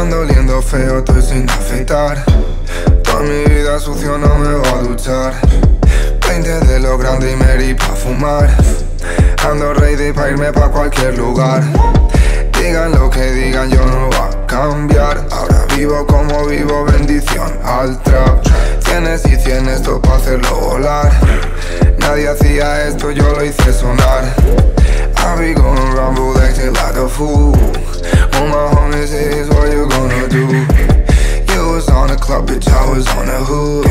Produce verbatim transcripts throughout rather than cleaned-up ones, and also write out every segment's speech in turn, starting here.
ando oliendo feo, estoy sin afeitar. Toda mi vida sucio, no me voy a duchar. Veinte de lo grande y Mary pa' fumar. Ando ready pa' irme pa' cualquier lugar. Digan lo que digan, yo no voy a cambiar. Ahora vivo como vivo, bendición al trap. Tienes y tienes todo pa' hacerlo volar. Nadie hacía esto, yo lo hice sonar. I be gonna rumble, acting like a fool. All my homies is what you gonna do. You was on the club, bitch, I was on the hood.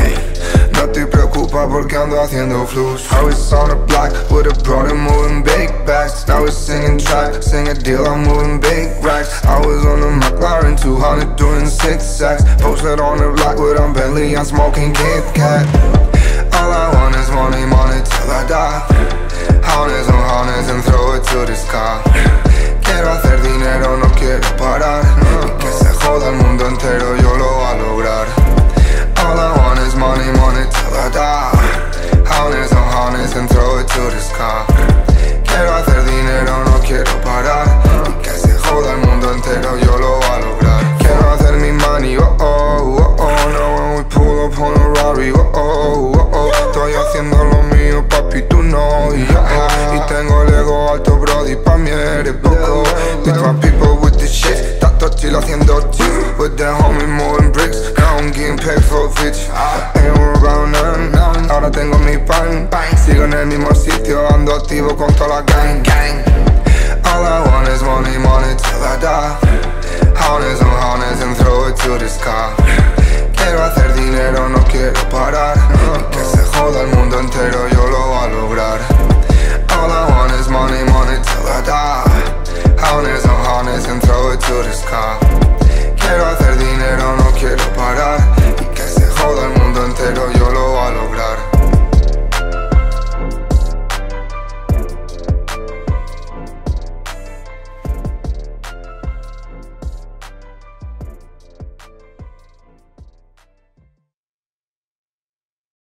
No te preocupa porque ando haciendo flus. I was on the block with a brother moving big bags. Now we're singing track, sing a deal, I'm moving big racks. I was on the McLaren two hundred doing zigzags. Posted on the block with a Bentley, I'm smoking Kit Kat. All I want is money, money till I die. Honest on honest and throw it to the sky. Quiero hacer dinero, no quiero parar. Y que se joda el mundo entero, yo lo voy a lograr. All I want is money, money till I die. Honest on honest and throw it to the sky. Quiero hacer dinero, no quiero parar. Y que se joda el mundo entero, yo lo voy a lograr. Quiero hacer mi money, oh oh, oh oh. Now when we pull up on a Rari, oh oh, oh oh. Estoy haciendo lo mío, papi, tú no, yeah. Tengo el ego alto, brody, pa' mí eres poco. With my people with the shit, tanto chill haciendo chill. With the homie moving bricks, now I'm getting paid for bitch. Ain't worried about none, ahora tengo mi pan. Sigo en el mismo sitio, ando activo con toda la gang, gang.